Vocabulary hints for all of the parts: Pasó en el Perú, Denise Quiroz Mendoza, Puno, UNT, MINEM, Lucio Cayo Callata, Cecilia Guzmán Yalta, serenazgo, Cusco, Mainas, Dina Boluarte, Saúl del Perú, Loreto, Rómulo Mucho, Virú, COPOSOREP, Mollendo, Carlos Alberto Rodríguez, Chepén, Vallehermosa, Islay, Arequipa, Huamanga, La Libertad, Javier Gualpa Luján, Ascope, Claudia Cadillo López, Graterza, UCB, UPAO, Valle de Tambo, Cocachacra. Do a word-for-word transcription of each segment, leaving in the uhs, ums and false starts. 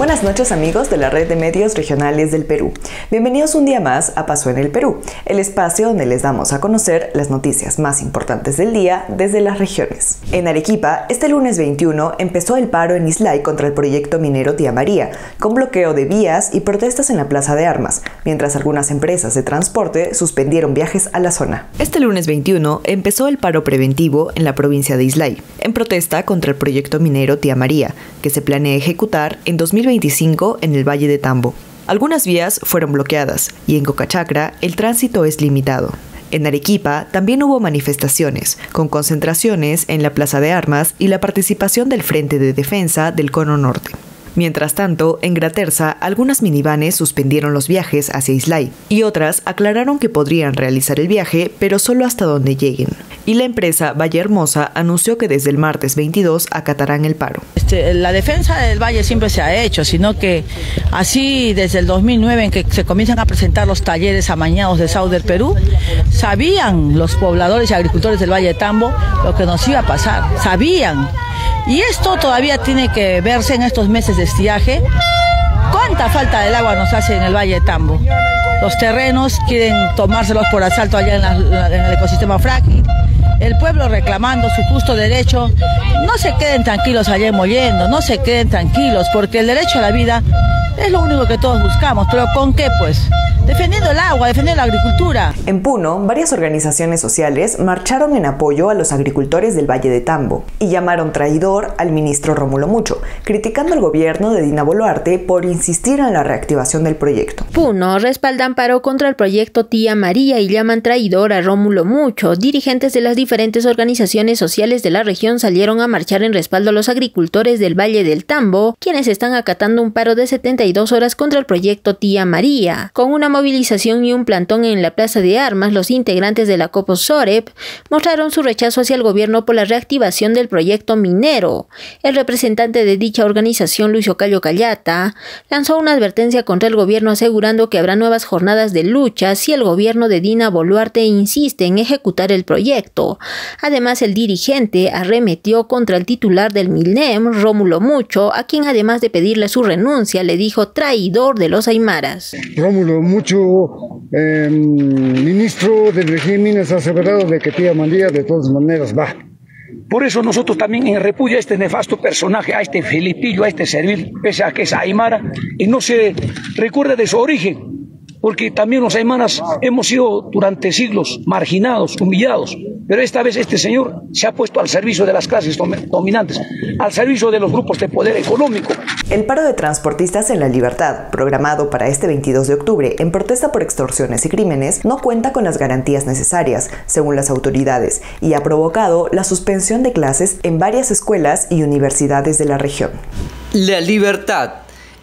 Buenas noches amigos de la Red de Medios Regionales del Perú. Bienvenidos un día más a Pasó en el Perú, el espacio donde les damos a conocer las noticias más importantes del día desde las regiones. En Arequipa, este lunes veintiuno empezó el paro en Islay contra el proyecto minero Tía María, con bloqueo de vías y protestas en la Plaza de Armas, mientras algunas empresas de transporte suspendieron viajes a la zona. Este lunes veintiuno empezó el paro preventivo en la provincia de Islay, en protesta contra el proyecto minero Tía María, que se planea ejecutar en dos mil veinticinco en el Valle de Tambo. Algunas vías fueron bloqueadas y en Cocachacra el tránsito es limitado. En Arequipa también hubo manifestaciones, con concentraciones en la Plaza de Armas y la participación del Frente de Defensa del Cono Norte. Mientras tanto, en Graterza, algunas minivanes suspendieron los viajes hacia Islay y otras aclararon que podrían realizar el viaje, pero solo hasta donde lleguen. Y la empresa Vallehermosa anunció que desde el martes veintidós acatarán el paro. Este, la defensa del Valle siempre se ha hecho, sino que así desde el dos mil nueve en que se comienzan a presentar los talleres amañados de Saúl del Perú, sabían los pobladores y agricultores del Valle de Tambo lo que nos iba a pasar, sabían. Y esto todavía tiene que verse en estos meses de estiaje. ¿Cuánta falta del agua nos hace en el Valle de Tambo? Los terrenos quieren tomárselos por asalto allá en, la, en el ecosistema fracking. El pueblo reclamando su justo derecho. No se queden tranquilos allá en Mollendo, no se queden tranquilos, porque el derecho a la vida es lo único que todos buscamos, pero ¿con qué pues? Defendiendo el agua, defendiendo la agricultura. En Puno, varias organizaciones sociales marcharon en apoyo a los agricultores del Valle de Tambo y llamaron traidor al ministro Rómulo Mucho, criticando al gobierno de Dina Boluarte por insistir en la reactivación del proyecto. Puno respaldan paro contra el proyecto Tía María y llaman traidor a Rómulo Mucho. Dirigentes de las diferentes organizaciones sociales de la región salieron a marchar en respaldo a los agricultores del Valle del Tambo, quienes están acatando un paro de setenta y dos horas contra el proyecto Tía María. Con una movilización y un plantón en la Plaza de Armas, los integrantes de la COPOSOREP mostraron su rechazo hacia el gobierno por la reactivación del proyecto minero. El representante de dicha organización, Lucio Cayo Callata, lanzó una advertencia contra el gobierno asegurando que habrá nuevas jornadas de lucha si el gobierno de Dina Boluarte insiste en ejecutar el proyecto. Además, el dirigente arremetió contra el titular del MINEM, Rómulo Mucho, a quien además de pedirle su renuncia, le dijo traidor de los aymaras. Rómulo Mucho Eh, ministro del régimen ha aseverado de que Tía María de todas maneras va. Por eso nosotros también en repudio a este nefasto personaje, a este filipillo, a este servil, pese a que es aymara y no se recuerda de su origen, porque también los aymaras hemos sido durante siglos marginados, humillados, pero esta vez este señor se ha puesto al servicio de las clases dominantes, al servicio de los grupos de poder económico. El paro de transportistas en La Libertad, programado para este veintidós de octubre en protesta por extorsiones y crímenes, no cuenta con las garantías necesarias, según las autoridades, y ha provocado la suspensión de clases en varias escuelas y universidades de la región. La Libertad.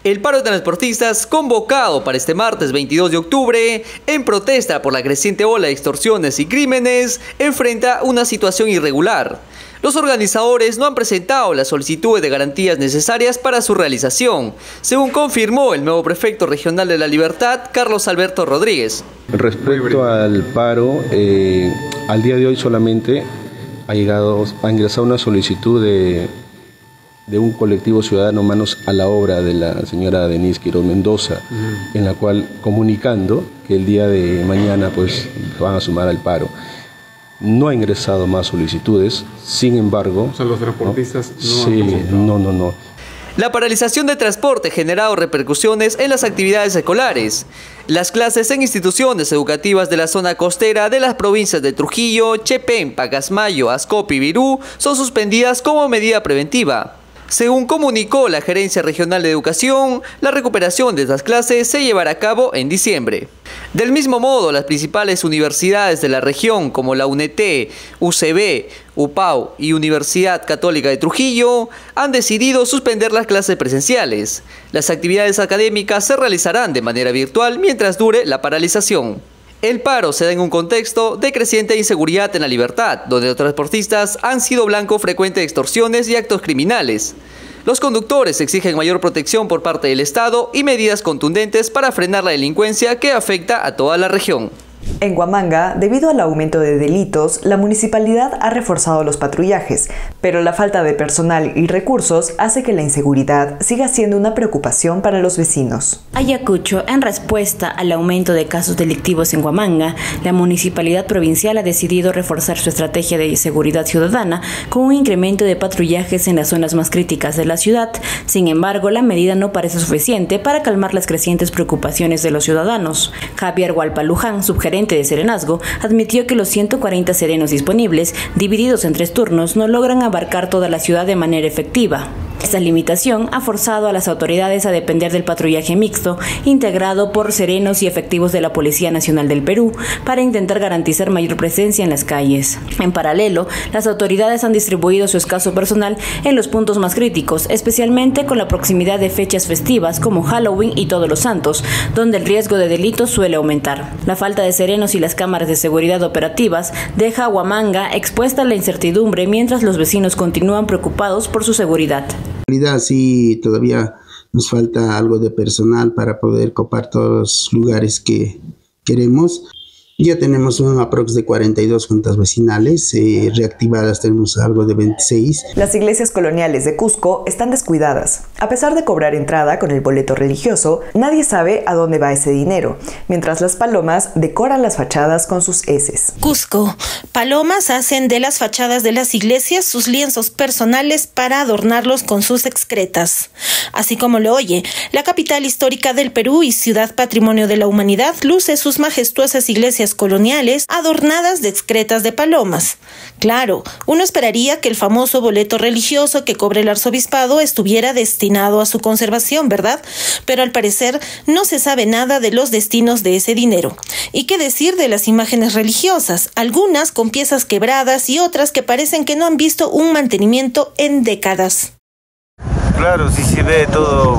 El paro de transportistas convocado para este martes veintidós de octubre en protesta por la creciente ola de extorsiones y crímenes enfrenta una situación irregular. Los organizadores no han presentado las solicitudes de garantías necesarias para su realización, según confirmó el nuevo prefecto regional de La Libertad, Carlos Alberto Rodríguez. Respecto al paro, eh, al día de hoy solamente ha, llegado, ha ingresado una solicitud de, de un colectivo ciudadano Manos a la Obra de la señora Denise Quiroz Mendoza, uh-huh. en la cual comunicando que el día de mañana pues van a sumar al paro. No ha ingresado más solicitudes, sin embargo... O sea, los transportistas no, no han presentado. no, no, no. La paralización de transporte ha generado repercusiones en las actividades escolares. Las clases en instituciones educativas de la zona costera de las provincias de Trujillo, Chepén, Pacasmayo, Ascope y Virú son suspendidas como medida preventiva. Según comunicó la Gerencia Regional de Educación, la recuperación de estas clases se llevará a cabo en diciembre. Del mismo modo, las principales universidades de la región como la U N T, U C B, U P A O y Universidad Católica de Trujillo han decidido suspender las clases presenciales. Las actividades académicas se realizarán de manera virtual mientras dure la paralización. El paro se da en un contexto de creciente inseguridad en La Libertad, donde los transportistas han sido blanco frecuente de extorsiones y actos criminales. Los conductores exigen mayor protección por parte del Estado y medidas contundentes para frenar la delincuencia que afecta a toda la región. En Huamanga, debido al aumento de delitos, la municipalidad ha reforzado los patrullajes, pero la falta de personal y recursos hace que la inseguridad siga siendo una preocupación para los vecinos. Ayacucho, en respuesta al aumento de casos delictivos en Huamanga, la municipalidad provincial ha decidido reforzar su estrategia de seguridad ciudadana con un incremento de patrullajes en las zonas más críticas de la ciudad. Sin embargo, la medida no parece suficiente para calmar las crecientes preocupaciones de los ciudadanos. Javier Gualpa Luján, subgerente de Serenazgo, admitió que los ciento cuarenta serenos disponibles, divididos en tres turnos, no logran abarcar toda la ciudad de manera efectiva. Esta limitación ha forzado a las autoridades a depender del patrullaje mixto, integrado por serenos y efectivos de la Policía Nacional del Perú, para intentar garantizar mayor presencia en las calles. En paralelo, las autoridades han distribuido su escaso personal en los puntos más críticos, especialmente con la proximidad de fechas festivas como Halloween y Todos los Santos, donde el riesgo de delitos suele aumentar. La falta de serenos y las cámaras de seguridad operativas deja a Huamanga expuesta a la incertidumbre mientras los vecinos continúan preocupados por su seguridad. En realidad sí, todavía nos falta algo de personal para poder copar todos los lugares que queremos. Ya tenemos un aprox de cuarenta y dos juntas vecinales, eh, reactivadas tenemos algo de veintiséis. Las iglesias coloniales de Cusco están descuidadas. A pesar de cobrar entrada con el boleto religioso, nadie sabe a dónde va ese dinero, mientras las palomas decoran las fachadas con sus heces. Cusco. Palomas hacen de las fachadas de las iglesias sus lienzos personales para adornarlos con sus excretas. Así como lo oye, la capital histórica del Perú y ciudad patrimonio de la humanidad luce sus majestuosas iglesias coloniales adornadas de excretas de palomas. Claro, uno esperaría que el famoso boleto religioso que cobra el arzobispado estuviera destinado a su conservación, ¿verdad? Pero al parecer no se sabe nada de los destinos de ese dinero. ¿Y qué decir de las imágenes religiosas? Algunas con piezas quebradas y otras que parecen que no han visto un mantenimiento en décadas. Claro, si se ve todo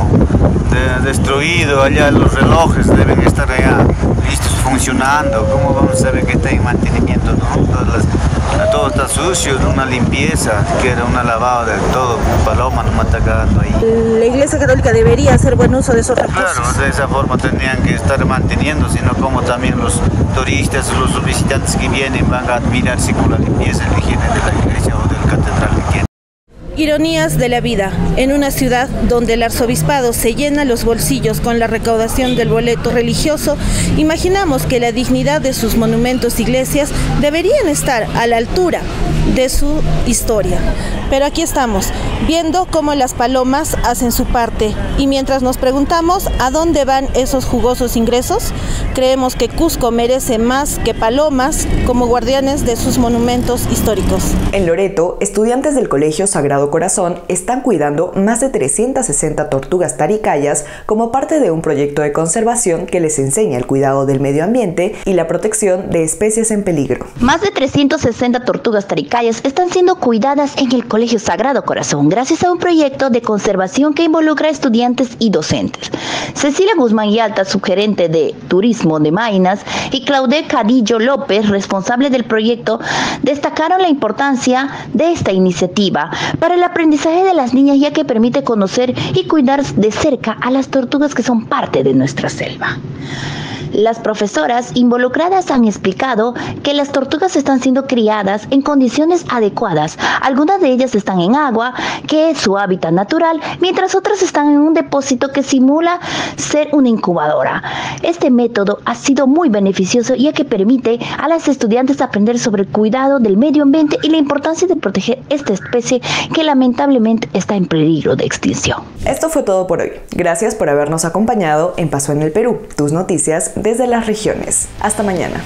de, destruido, allá los relojes deben estar allá listos, funcionando. ¿Cómo vamos a saber que está en mantenimiento? ¿No? Todas las, todo está sucio, una limpieza, que era una lavada, todo, paloma nomás está cagando ahí. La Iglesia Católica debería hacer buen uso de esos recursos. Claro, de esa forma tendrían que estar manteniendo, sino como también los turistas, los visitantes que vienen van a admirarse con la limpieza y la higiene de la iglesia o del catedral que tienen. Ironías de la vida. En una ciudad donde el arzobispado se llena los bolsillos con la recaudación del boleto religioso, imaginamos que la dignidad de sus monumentos e iglesias deberían estar a la altura de su historia. Pero aquí estamos, viendo cómo las palomas hacen su parte. Y mientras nos preguntamos a dónde van esos jugosos ingresos, creemos que Cusco merece más que palomas como guardianes de sus monumentos históricos. En Loreto, estudiantes del Colegio Sagrado Corazón están cuidando más de trescientas sesenta tortugas taricayas como parte de un proyecto de conservación que les enseña el cuidado del medio ambiente y la protección de especies en peligro. Más de trescientas sesenta tortugas taricayas están siendo cuidadas en el Colegio Sagrado Corazón gracias a un proyecto de conservación que involucra estudiantes y docentes. Cecilia Guzmán Yalta, subgerente de Turismo de Mainas, y Claudia Cadillo López, responsable del proyecto, destacaron la importancia de esta iniciativa para el aprendizaje de las niñas, ya que permite conocer y cuidar de cerca a las tortugas que son parte de nuestra selva. Las profesoras involucradas han explicado que las tortugas están siendo criadas en condiciones adecuadas. Algunas de ellas están en agua, que es su hábitat natural, mientras otras están en un depósito que simula ser una incubadora. Este método ha sido muy beneficioso, ya que permite a las estudiantes aprender sobre el cuidado del medio ambiente y la importancia de proteger esta especie que lamentablemente está en peligro de extinción. Esto fue todo por hoy. Gracias por habernos acompañado en Pasó en el Perú, tus noticias desde las regiones. Hasta mañana.